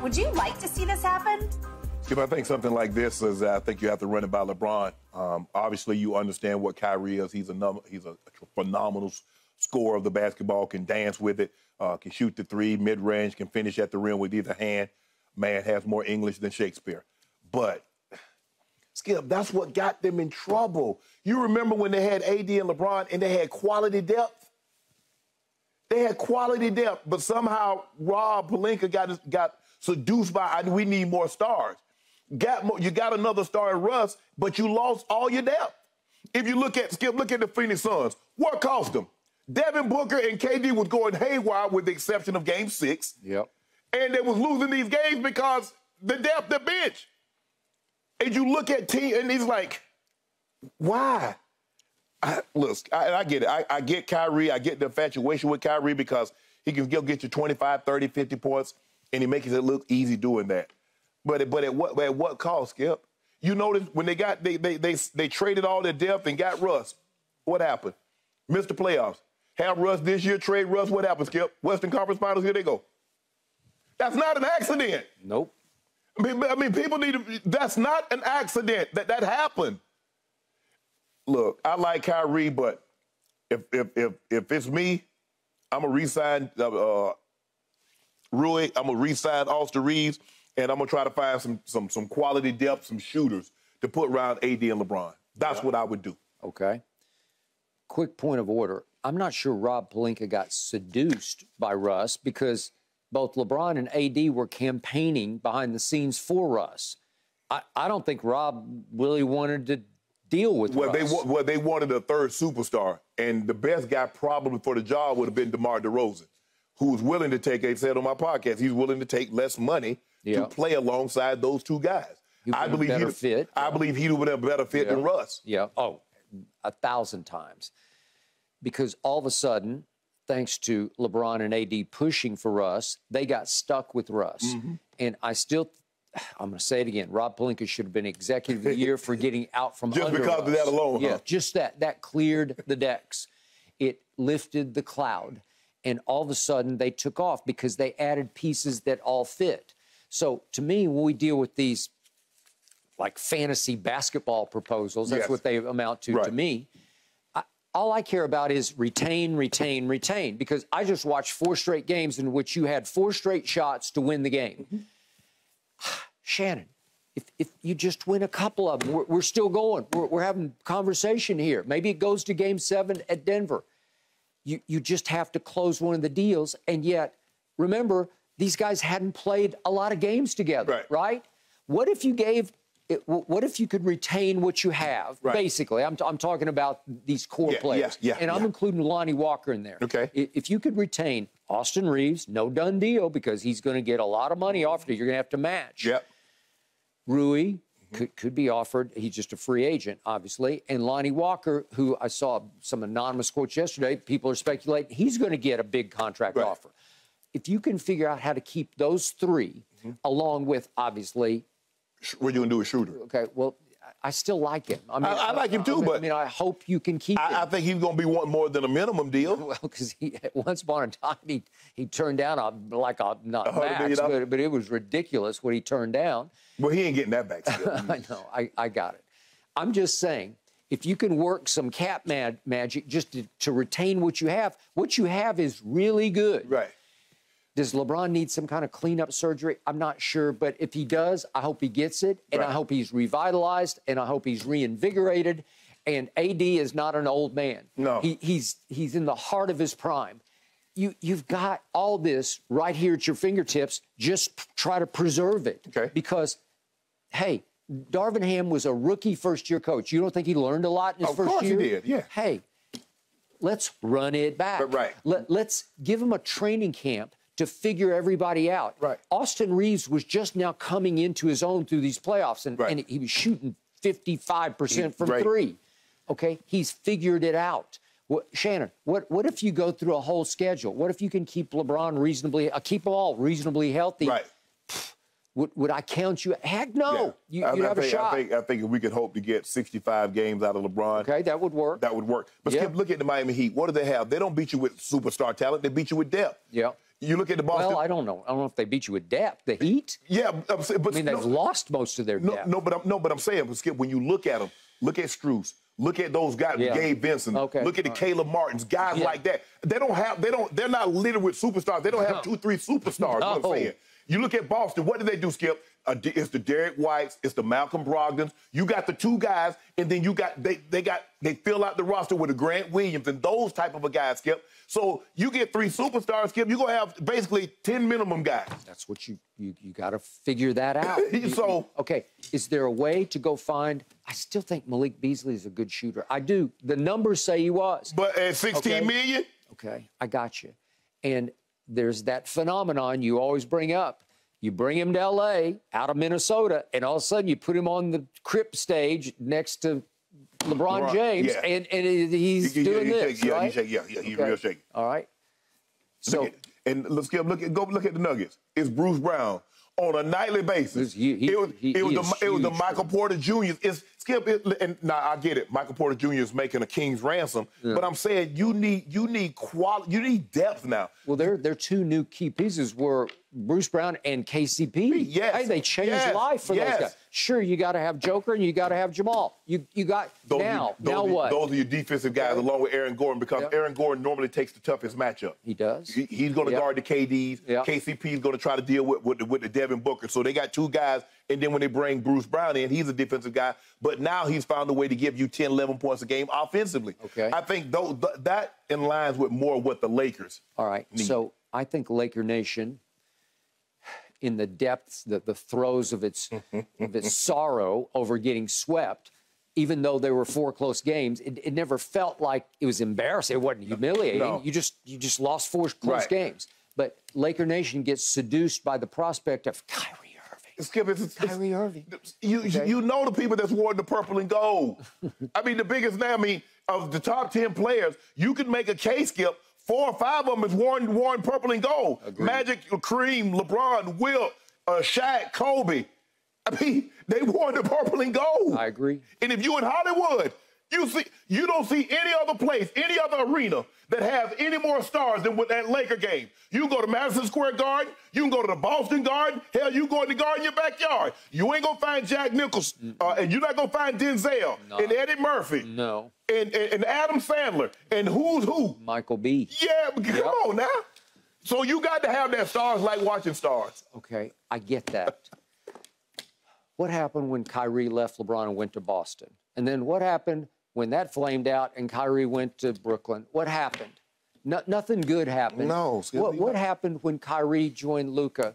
out. Would you like to see this happen? If I think something like this is, I think you have to run it by LeBron. Obviously, you understand what Kyrie is. He's a phenomenal scorer of the basketball, can dance with it, can shoot the three, mid-range, can finish at the rim with either hand. Man has more English than Shakespeare. But, Skip, that's what got them in trouble. You remember when they had AD and LeBron and they had quality depth? They had quality depth, but somehow Rob Pelinka got seduced by, we need more stars. You got another star in Russ, but you lost all your depth. If you look at, Skip, look at the Phoenix Suns. What cost them? Devin Booker and KD was going haywire with the exception of Game 6. Yep. And they was losing these games because the depth, the bench. And you look at team, and he's like, why? I get it. I get Kyrie. I get the infatuation with Kyrie because he can go get you 25, 30, 50 points, and he makes it look easy doing that. But at what cost, Skip? You notice when they got they traded all their depth and got Russ. What happened? Missed the playoffs. Have Russ this year, trade Russ. What happened, Skip? Western Conference Finals, here they go. That's not an accident. Nope. I mean people need to, that's not an accident that happened. Look, I like Kyrie, but if it's me, I'm going to re-sign Rui, I'm going to re-sign Austin Reaves, and I'm going to try to find some quality depth, some shooters to put around AD and LeBron. That's what I would do. Okay. Quick point of order. I'm not sure Rob Pelinka got seduced by Russ because both LeBron and AD were campaigning behind the scenes for Russ. I don't think Rob really wanted to deal with Russ. They wanted a third superstar, and the best guy probably for the job would have been DeMar DeRozan, who was willing to take, they said on my podcast, he's willing to take less money to play alongside those two guys. I believe he would have a better fit than Russ. Yeah, 1,000 times. Because all of a sudden, thanks to LeBron and AD pushing for Russ, they got stuck with Russ. Mm-hmm. And I'm going to say it again. Rob Pelinka should have been executive of the year for getting out from under Russ. Just because of that alone, yeah, huh? Just that cleared the decks. It lifted the cloud. And all of a sudden, they took off because they added pieces that all fit. So, to me, when we deal with these, like, fantasy basketball proposals, that's what they amount to, to me. All I care about is retain, retain, retain, because I just watched 4 straight games in which you had 4 straight shots to win the game. Mm-hmm. Shannon, if you just win a couple of them, we're still going. We're having conversation here. Maybe it goes to Game 7 at Denver. You just have to close one of the deals. And yet, remember, these guys hadn't played a lot of games together, right? What if you gave... what if you could retain what you have, basically? I'm talking about these core players. And I'm including Lonnie Walker in there. Okay. If you could retain Austin Reaves, no done deal, because he's going to get a lot of money offered. You're going to have to match. Yep. Rui could be offered. He's just a free agent, obviously. And Lonnie Walker, who I saw some anonymous quotes yesterday, people are speculating he's going to get a big contract offer. If you can figure out how to keep those three, along with, obviously, what are you going to do with Shooter? Okay, well, I still like him. I mean, I like him too, but... I mean, I hope you can keep him. I think he's going to be wanting more than a minimum deal. Well, because once upon a time, he turned down, not max, but it was ridiculous what he turned down. Well, he ain't getting that back still. I know, I got it. I'm just saying, if you can work some cap magic just to retain what you have is really good. Right. Does LeBron need some kind of cleanup surgery? I'm not sure, but if he does, I hope he gets it, and I hope he's revitalized, and I hope he's reinvigorated. And AD is not an old man. No, he's in the heart of his prime. You've got all this right here at your fingertips. Just try to preserve it, because, hey, Darvin Ham was a rookie first-year coach. You don't think he learned a lot in his first year? Of course he did. Yeah. Hey, let's run it back. Right. Let's give him a training camp to figure everybody out. Right. Austin Reaves was just now coming into his own through these playoffs, and he was shooting 55% from three. Okay, he's figured it out. Shannon, what if you go through a whole schedule? What if you can keep LeBron reasonably, keep them all reasonably healthy? Right. Would I count you? Heck no. Yeah. You have a shot. I think if we could hope to get 65 games out of LeBron. Okay, that would work. That would work. But Skip, look at the Miami Heat. What do they have? They don't beat you with superstar talent. They beat you with depth. Yeah. You look at the Boston. Well, I don't know. I don't know if they beat you with depth. The Heat? Yeah, but I mean, they've lost most of their depth. No, but I'm saying, but Skip, when you look at them, look at Strus, look at those guys, Gabe Vincent, look at the Caleb Martins, guys like that. They're not littered with superstars. They don't have two, three superstars. No. You know what I'm saying? You look at Boston. What do they do, Skip? It's the Derek Whites. It's the Malcolm Brogdons. You got the two guys, and then you got they fill out the roster with a Grant Williams and those type of a guys, Skip. So you get three superstars, Skip, you're gonna have basically 10 minimum guys. That's what you gotta figure that out. Okay, is there a way to go find? I still think Malik Beasley is a good shooter. I do. The numbers say he was. But at 16 million? Okay, I got you. And there's that phenomenon you always bring up. You bring him to L.A., out of Minnesota, and all of a sudden you put him on the Crip stage next to LeBron James, and he's doing this, right? He's real shaky. All right. So look at the Nuggets. It's Bruce Brown on a nightly basis. It was the Michael Porter Jr. Now I get it. Michael Porter Jr. is making a king's ransom, but I'm saying you need quality, you need depth now. Well, their two new key pieces were Bruce Brown and KCP. Yes. Hey, they changed life for those guys. Sure, you got to have Joker and you got to have Jamal. You got those now what? Those are your defensive guys along with Aaron Gordon, because Aaron Gordon normally takes the toughest matchup. He does. He's going to guard the KDs. KCP's going to try to deal with the Devin Booker. So they got two guys. And then when they bring Bruce Brown in, he's a defensive guy. But now he's found a way to give you 10, 11 points a game offensively. Okay. I think that in lines with more what the Lakers need. So I think Laker Nation, in the depths, the throes of its sorrow over getting swept, even though there were four close games, it never felt like it was embarrassing. It wasn't humiliating. No. You just lost four close games. But Laker Nation gets seduced by the prospect of Kyrie. Skip, it's Kyrie Irving. You know the people that's worn the purple and gold. I mean, the biggest name, of the top 10 players, you can make a case, Skip, 4 or 5 of them is worn purple and gold. Agreed. Magic, Kareem, LeBron, Wilt, Shaq, Kobe. I mean, they worn the purple and gold. I agree. And if you in Hollywood, you don't see any other place, any other arena that has any more stars than with that Laker game. You can go to Madison Square Garden. You can go to the Boston Garden. Hell, you go in the garden in your backyard. You ain't going to find Jack Nicholson, and you're not going to find Denzel and Eddie Murphy. No. And Adam Sandler. And who's who? Michael B. Yeah, but come on now. So you got to have that stars like watching stars. Okay, I get that. What happened when Kyrie left LeBron and went to Boston? And then what happened when that flamed out and Kyrie went to Brooklyn? What happened? Nothing good happened. No. What happened when Kyrie joined Luka?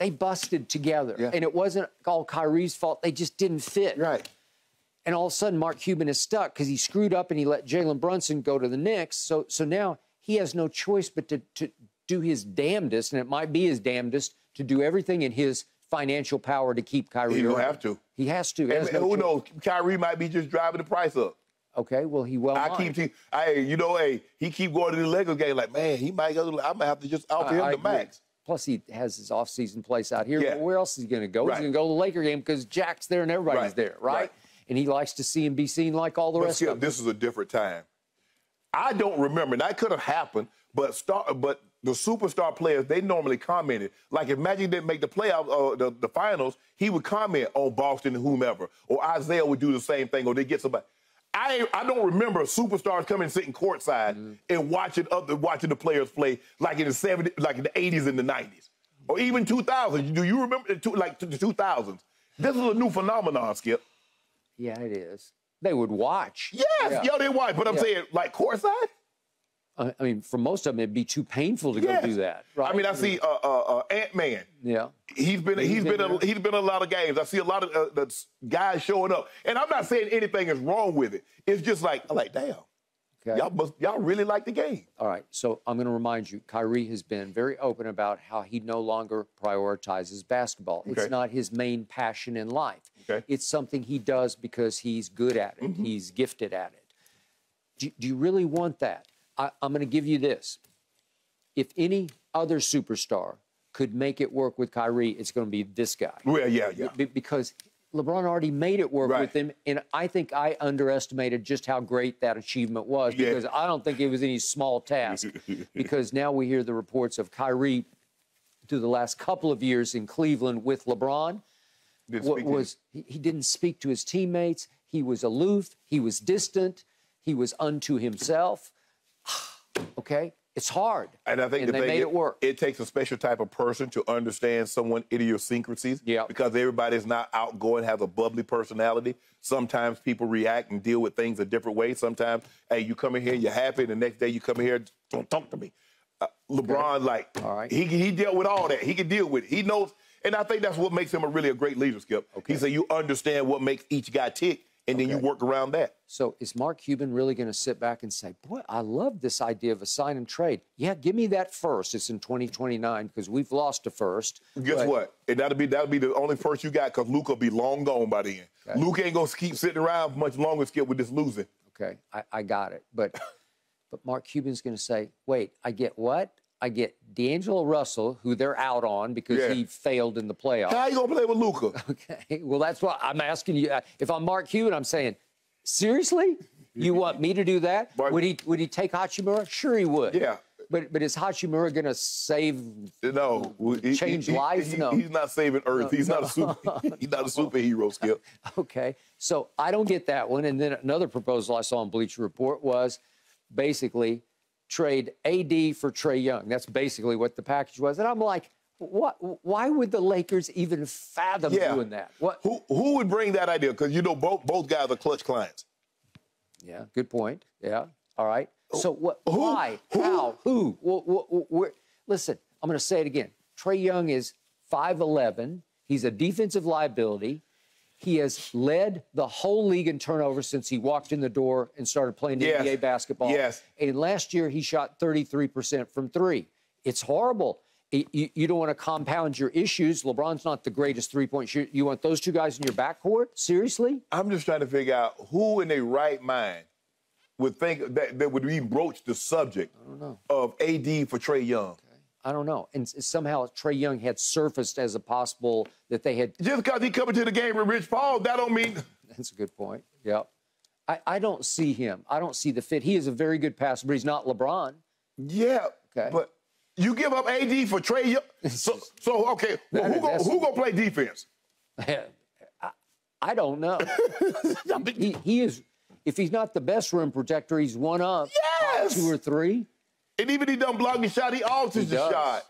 They busted together. Yeah. And it wasn't all Kyrie's fault. They just didn't fit. Right. And all of a sudden, Mark Cuban is stuck because he screwed up and he let Jalen Brunson go to the Knicks. So now he has no choice but to do his damnedest, and it might be his damnedest, to do everything in his financial power to keep Kyrie. He don't have to. He has to. And who knows? Kyrie might be just driving the price up. Okay, well, he will. He keep going to the Lakers game like, man, he might go. I'm gonna have to just out him the max. Plus, he has his off-season place out here. Yeah. Where else is he gonna go? Right. He's gonna go to the Laker game because Jack's there and everybody's there, right? And he likes to see and be seen like all the rest of them. This is a different time. I don't remember, and that could have happened, but the superstar players, they normally commented. Like if Magic didn't make the playoffs, the finals, he would comment on Boston and whomever. Or Isaiah would do the same thing, or they get somebody. I don't remember superstars coming and sitting courtside and watching the players play like in the 70s, like in the 80s and the 90s. Or even 2000s. Do you remember the 2000s? This is a new phenomenon, Skip. Yeah, it is. They would watch. Yes, they watch. But I'm saying, like courtside? I mean, for most of them, it'd be too painful to go do that. Right? I mean, I see Ant-Man. Yeah, he's been a lot of games. I see a lot of the guys showing up, and I'm not saying anything is wrong with it. It's just like, I'm like, damn, y'all really like the game. All right, so I'm going to remind you, Kyrie has been very open about how he no longer prioritizes basketball. Okay. It's not his main passion in life. Okay. It's something he does because he's good at it. Mm-hmm. He's gifted at it. Do you really want that? I'm going to give you this. If any other superstar could make it work with Kyrie, it's going to be this guy. Well, because LeBron already made it work with him, and I think I underestimated just how great that achievement was because I don't think it was any small task because now we hear the reports of Kyrie through the last couple of years in Cleveland with LeBron. He didn't speak to his teammates. He was aloof. He was distant. He was unto himself. Okay? It's hard, and I think and they made it work. It takes a special type of person to understand someone's idiosyncrasies because everybody's not outgoing, has a bubbly personality. Sometimes people react and deal with things a different way. Sometimes, hey, you come in here, you're happy, and the next day you come in here, don't talk to me. LeBron, he dealt with all that. He can deal with it. He knows, and I think that's what makes him a great leader, Skip. Okay. He said you understand what makes each guy tick, and then you work around that. So is Mark Cuban really going to sit back and say, boy, I love this idea of a sign and trade. Yeah, give me that first. It's in 2029 because we've lost a first. Guess what? And that'll be the only first you got because Luka will be long gone by the end. Okay. Luka ain't going to keep sitting around much longer, Skip, with this losing. Okay, I got it. But Mark Cuban's going to say, wait, I get what? I get D'Angelo Russell, who they're out on because he failed in the playoffs. How you going to play with Luka? Okay, well, that's why I'm asking you. If I'm Mark Cuban, I'm saying, seriously? You want me to do that? Would he take Hachimura? Sure he would. Yeah. But is Hachimura going to save, change lives? No. He's not saving Earth. He's not a superhero, Skip. Okay, so I don't get that one. And then another proposal I saw on Bleacher Report was basically trade AD for Trae Young. That's basically what the package was. And I'm like, what? Why would the Lakers even fathom doing that? What? Who would bring that idea? Because, you know, both guys are clutch clients. Yeah, good point. Yeah, all right. So what? Why? How? Who? Where? Listen, I'm going to say it again. Trae Young is 5'11". He's a defensive liability. He has led the whole league in turnovers since he walked in the door and started playing NBA basketball. Yes. And last year, he shot 33% from three. It's horrible. You don't want to compound your issues. LeBron's not the greatest three-point shooter. You want those two guys in your backcourt? Seriously? I'm just trying to figure out who in their right mind would think that would even broach the subject of AD for Trae Young. Okay. I don't know. And somehow Trae Young had surfaced as a possible that they had. Just because he coming to the game with Rich Paul, that don't mean. That's a good point. Yep. I don't see him. I don't see the fit. He is a very good passer, but he's not LeBron. Yeah. Okay. But you give up AD for Trae Young. So okay, well, who gonna play defense? I don't know. he is. If he's not the best rim protector, he's one of two or three. And even if he doesn't block the shot, he alters the shot.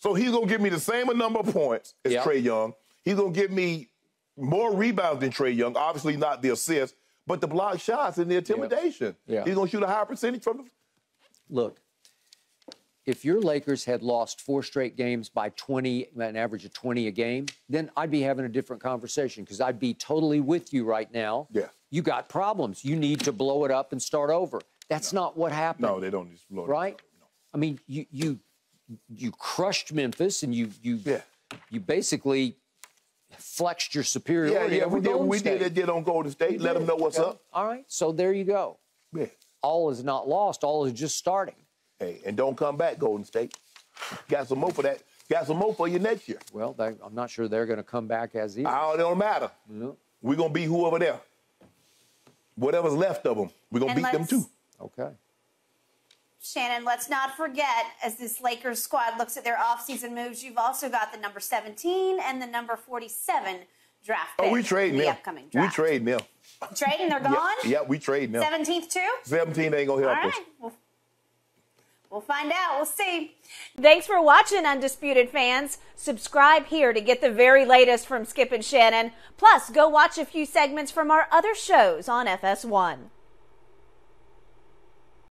So he's going to give me the same number of points as Trae Young. He's going to give me more rebounds than Trae Young. Obviously not the assists, but the block shots and the intimidation. Yeah. He's going to shoot a high percentage from the... Look, if your Lakers had lost four straight games by 20, an average of 20 a game, then I'd be having a different conversation because I'd be totally with you right now. Yeah. You got problems. You need to blow it up and start over. That's not what happened. No, they don't just blow it. Right? No. I mean, you crushed Memphis, and you basically flexed your superiority. Yeah, we did on Golden State. Let them know what's up. All right, so there you go. Yeah. All is not lost. All is just starting. Hey, and don't come back, Golden State. Got some more for that. Got some more for you next year. Well, I'm not sure they're going to come back as either. It don't matter. No. We're going to be whoever there. Whatever's left of them, we're going to beat them too. Okay. Shannon, let's not forget, as this Lakers squad looks at their offseason moves, you've also got the number 17 and the number 47 draft pick. Oh, we trading them. We trading them. Trading? They're gone? Yeah, we trading them. 17th too? 17 ain't going to help us. All right. We'll find out. We'll see. Thanks for watching, Undisputed fans. Subscribe here to get the very latest from Skip and Shannon. Plus, go watch a few segments from our other shows on FS1.